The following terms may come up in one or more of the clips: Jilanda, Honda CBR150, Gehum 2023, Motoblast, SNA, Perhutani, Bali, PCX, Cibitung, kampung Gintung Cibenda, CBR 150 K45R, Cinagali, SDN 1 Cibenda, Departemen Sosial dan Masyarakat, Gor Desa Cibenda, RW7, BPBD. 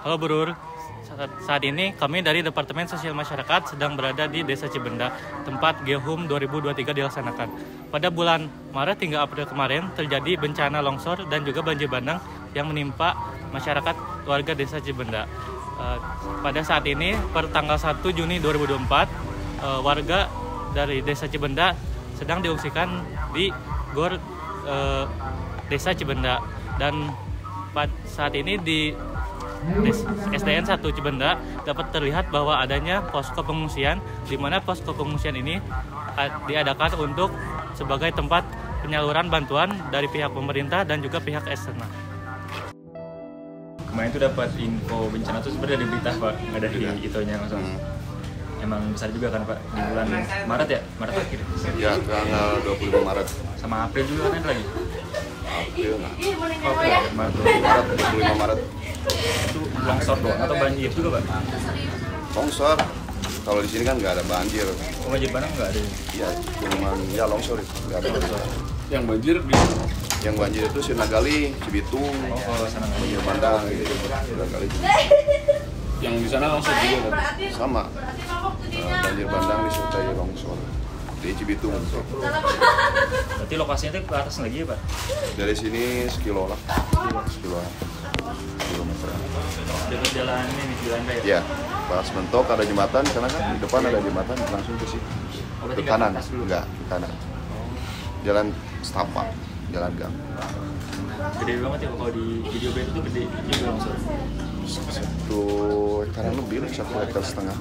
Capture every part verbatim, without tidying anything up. Halo Burur, saat ini kami dari Departemen Sosial Masyarakat sedang berada di Desa Cibenda, tempat Gehum dua ribu dua puluh tiga dilaksanakan. Pada bulan Maret hingga April kemarin terjadi bencana longsor dan juga banjir bandang yang menimpa masyarakat warga Desa Cibenda. Pada saat ini, per tanggal satu Juni dua ribu dua puluh empat, warga dari Desa Cibenda sedang diungsikan di Gor Desa Cibenda. Dan saat ini di S D N satu Cibenda dapat terlihat bahwa adanya posko pengungsian, di mana posko pengungsian ini diadakan untuk sebagai tempat penyaluran bantuan dari pihak pemerintah dan juga pihak S N A. Kemarin itu dapat info bencana itu sebenarnya dari berita, Pak, nggak dari itunya langsung. Emang besar juga kan, Pak, di bulan Maret ya, Maret akhir. Ya, tanggal dua puluh lima Maret. Sama April juga kan ada lagi. April nggak? Oh, Maret, Maret, dua puluh lima Maret. Itu longsor doang atau banjir juga, Pak? Longsor. Kalau di sini kan nggak ada banjir. Oh, banjir bandang nggak ada? Iya, cuma ya longsor itu. Nggak ada longsor. Yang banjir di Yang banjir itu Cinagali, Cibitung, oh, Cinagali, Jilanda, gitu. Cinagali. Yang di sana longsor juga kan? Sama. Uh, banjir bandang disertai longsor di Cibitung. Berarti lokasinya itu ke atas lagi ya, Pak? Dari sini sekilo lah. Sekilo. Kilometer. Dekat jalan ini Jilanda ya? Iya. Pas mentok ada jembatan, karena kan di depan ada jembatan langsung ke situ. Ke kanan, enggak, ke kanan. Jalan setapak. Jalan gang. Gede banget ya kalau di video band itu gede juga longsor. Satu hektaran lebih, satu hektar setengah.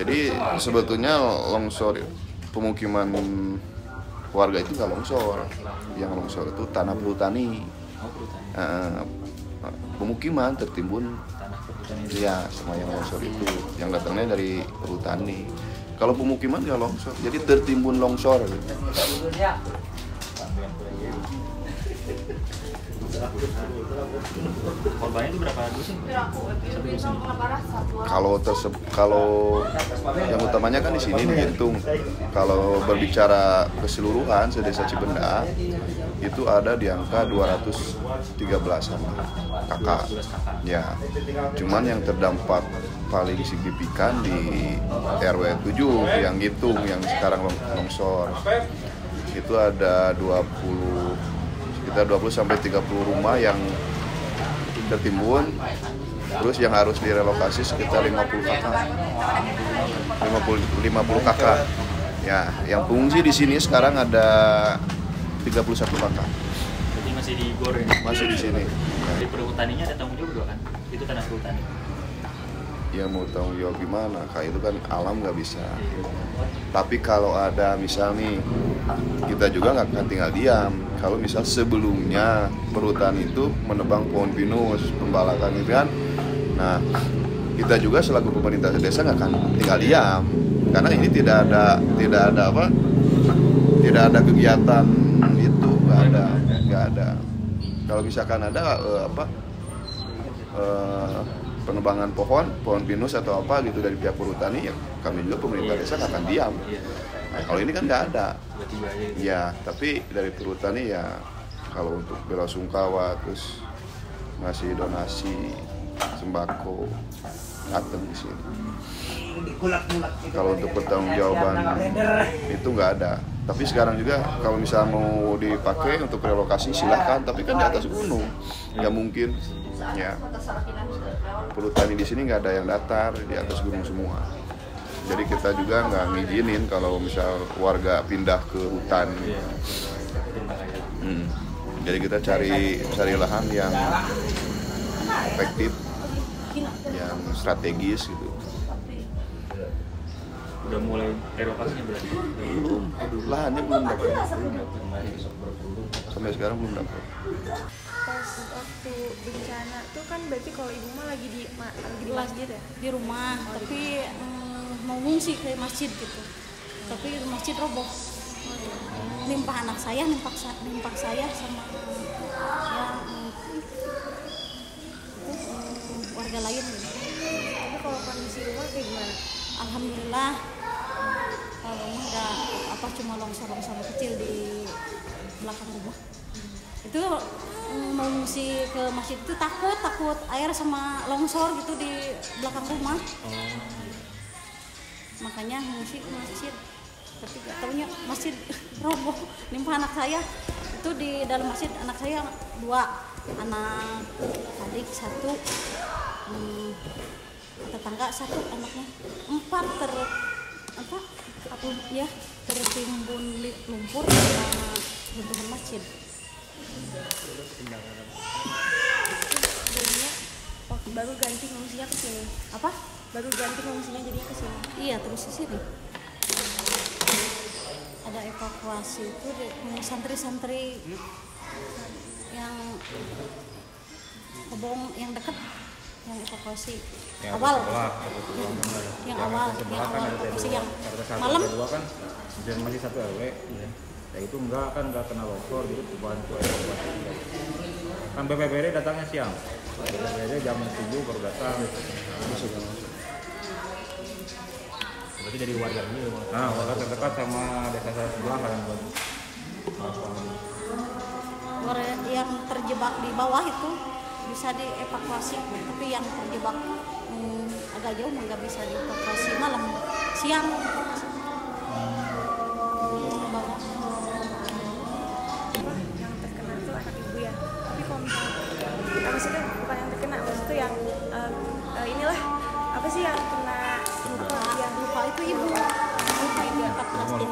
Jadi sebetulnya longsor pemukiman warga itu nggak longsor. Yang longsor itu tanah perhutani. Uh, pemukiman tertimbun. Iya, sama yang longsor itu yang datangnya dari perhutani. Kalau pemukiman nggak longsor, jadi tertimbun longsor. Korbannya itu berapa sih? Kalau terseb, kalau yang utamanya kan di sini dihitung. Kalau berbicara keseluruhan sedesa Cibenda itu ada di angka dua ratus tiga belasan kakak. Ya, cuman yang terdampak paling signifikan di R W tujuh yang Gintung yang sekarang longsor. Itu ada dua puluh sekitar dua puluh sampai tiga puluh rumah yang tertimbun. Terus yang harus direlokasi sekitar lima puluh kakak. Ya, yang pengungsi di sini sekarang ada tiga puluh satu kakak. Jadi masih di Gor ya? Masih di sini. Di perhutaninya ada tanggung jawab juga kan? Itu tanah perhutani. Ya mau tanggung jawab gimana? Kayak itu kan alam nggak bisa. Tapi kalau ada misal nih, kita juga nggak akan tinggal diam. Kalau misal sebelumnya perhutan itu menebang pohon pinus, pembalakan itu kan, nah kita juga selaku pemerintah desa nggak akan tinggal diam. Karena ini tidak ada, tidak ada apa? Tidak ada kegiatan itu, nggak ada, nggak ada. Kalau misalkan ada eh, apa? Eh, penebangan pohon, pohon pinus atau apa gitu dari pihak perhutani, ya kami juga pemerintah desa akan diam. Nah, kalau ini kan nggak ada. Ya, tapi dari perhutani ya kalau untuk bela sungkawa terus ngasih donasi sembako datang di sini. Kalau untuk pertanggungjawaban itu nggak ada. Tapi sekarang juga kalau misalnya mau dipakai untuk relokasi silahkan, tapi kan di atas gunung nggak mungkin. Ya, perhutani di sini nggak ada yang datar, di atas gunung semua. Jadi kita juga nggak ngizinin kalau misal warga pindah ke hutan. Hmm. Jadi kita cari cari lahan yang efektif, yang strategis gitu. Udah mulai relokasinya berarti? Belum, lahannya belum dapat. Sampai sekarang belum dapat. Pas waktu bencana tuh kan berarti kalau ibu mah lagi di ma lagi di masjid ya? Di rumah, oh, tapi mm, mau ngungsi ke masjid gitu. Hmm. Tapi masjid roboh. Hmm. Nimpah anak saya, nimpah, nimpah saya sama ya, mm, mm, warga lain gitu. Tapi kalau kondisi rumah kayak gimana? Alhamdulillah, kalau rumah udah apa cuma longsor-longsor kecil di belakang rumah. Itu mau mengungsi ke masjid itu takut takut air sama longsor gitu di belakang rumah. Oh. Makanya mengungsi ke masjid. Tapi gak taunya masjid roboh, nimpa anak saya. Itu di dalam masjid anak saya dua, anak adik satu, hmm, tetangga satu, anaknya empat ter apa apa ya tertimbun lumpur sama runtuhan masjid. Jadinya waktu baru ganti fungsinya ke sini. Apa? Baru ganti fungsinya jadinya ke sini. Iya, terus ke sini. Ada evakuasi itu santri-santri yang kebong yang dekat yang evakuasi yang awal sebelah, yang, yang awal yang awal evakuasi yang malam kan masih satu R W ya. Ya itu enggak kan enggak kena longsor gitu bantu evakuasi kan. B P B D datangnya siang, B P B D jam tujuh baru datang masuk. Berarti dari warga ini, nah warga terdekat sama desa saya sebelah kan buat yang terjebak di bawah itu bisa dievakuasi, tapi yang terjebak hmm, agak jauh nggak bisa dievakuasi malam siang. Yang terkena itu anak ibu ya, tapi kalau misalnya abis itu bukan yang terkena, abis itu yang um, uh, inilah apa sih yang kena luka, yang luka itu ibu luka ibu empat belas ini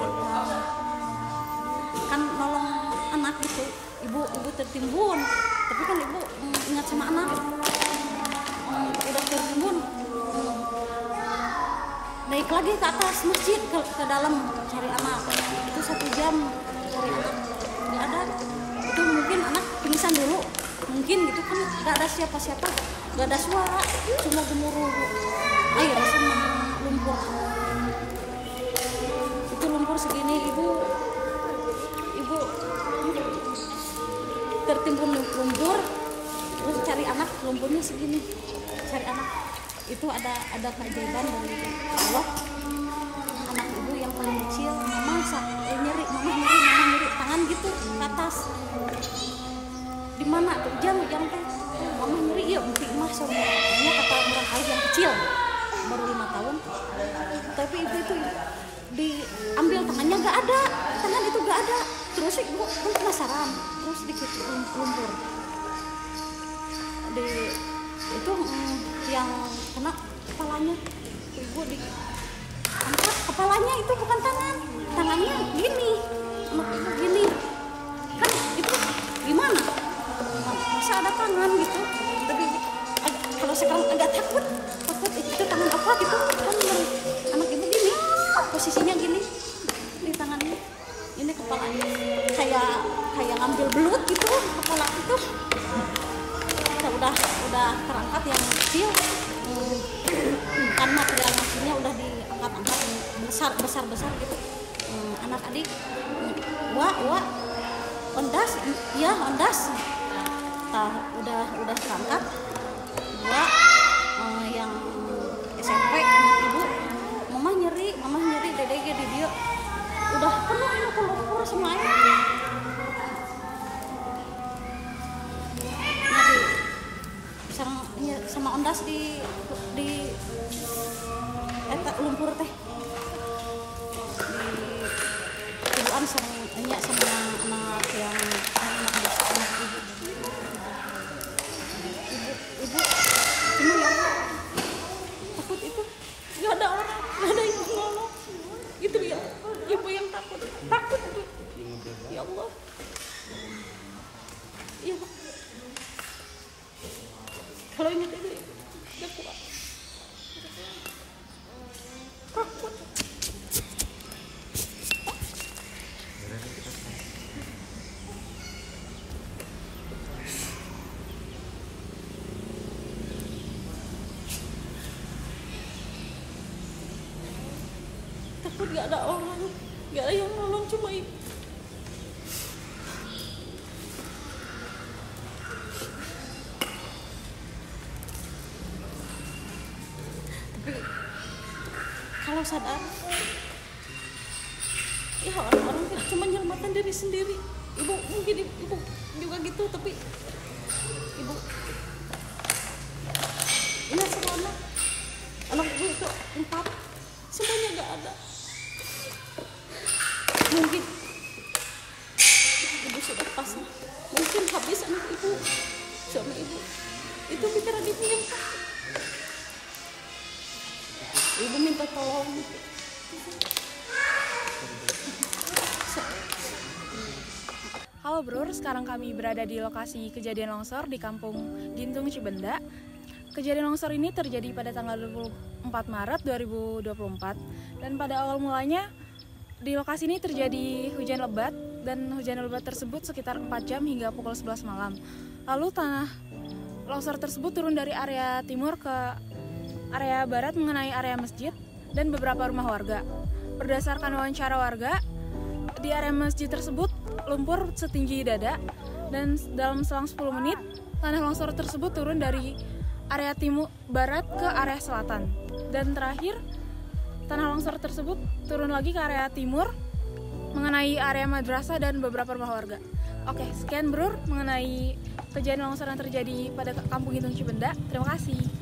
kan nolong anak gitu, ibu ibu tertimbun, tapi kan ibu ingat sama anak udah tertimbun naik lagi ke atas masjid ke, ke dalam cari anak itu satu jam cari anak nggak ada. Itu mungkin anak pingsan dulu mungkin gitu kan, nggak ada siapa-siapa, nggak ada suara, cuma gemuruh air sama lumpur. Itu lumpur segini ibu ibu tertimbun lumpur, terus cari anak lumpurnya segini, cari anak. Itu ada ada keajaiban dari Allah. Anak ibu yang paling kecil mama eh, nyeri mama nyeri mama nyeri tangan gitu ke atas, di mana tuh jam jam teh mama nyeri ya mesti mah soalnya kata orang air yang kecil baru lima tahun, tapi ibu itu diambil tangannya nggak ada, tangan itu nggak ada, terus ibu terus penasaran, terus dikit lumpur di itu mm, yang kena kepalanya, ibu diangkat kepalanya itu bukan tangan, tangannya gini, gini kan itu gimana? Masa ada tangan gitu, tapi kalau sekarang agak takut, takut itu tangan apa gitu kan? Anak ibu gini, posisinya gini di tangannya, ini kepalanya kayak kayak ngambil belut gitu, kepala itu. Udah udah terangkat yang kecil, hmm, kan material nasinya udah diangkat-angkat besar besar besar gitu. Hmm, anak adik wah wah ondas ya ondas, nah, udah udah terangkat wah. Hmm, yang S M P ibu mama nyeri mama nyeri dedek di dia udah penuh lumpur semua air. Sama ondas di di etak lumpur teh di tubuhan sama nyak sama anak yang anak anak ibu ibu ibu yang takut itu nggak ada orang nggak ada ibu ngomong itu ya ibu yang takut takut ibu. Ya Allah ya kalau ingat itu udah kuat takut. Takut gak ada orang, gak ada yang nolong, cuma ibu. Kalau sadar ya orang-orang cuma nyelamatkan diri sendiri. Ibu mungkin ibu juga gitu, tapi ibu ini selama anak ibu itu empat semuanya nggak ada. Mungkin ibu sudah pas, mungkin habis anak ibu, suami ibu itu bicara adiknya. Ibu minta tolong. Halo Bro, sekarang kami berada di lokasi kejadian longsor di kampung Gintung Cibenda. Kejadian longsor ini terjadi pada tanggal dua puluh empat Maret dua ribu dua puluh empat. Dan pada awal mulanya di lokasi ini terjadi hujan lebat, dan hujan lebat tersebut sekitar empat jam hingga pukul sebelas malam. Lalu tanah longsor tersebut turun dari area timur ke area barat mengenai area masjid dan beberapa rumah warga. Berdasarkan wawancara warga, di area masjid tersebut lumpur setinggi dada, dan dalam selang sepuluh menit tanah longsor tersebut turun dari area timur barat ke area selatan, dan terakhir tanah longsor tersebut turun lagi ke area timur mengenai area madrasah dan beberapa rumah warga. Oke, sekian Bro mengenai kejadian longsor yang terjadi pada kampung Gintung Cibenda. Terima kasih.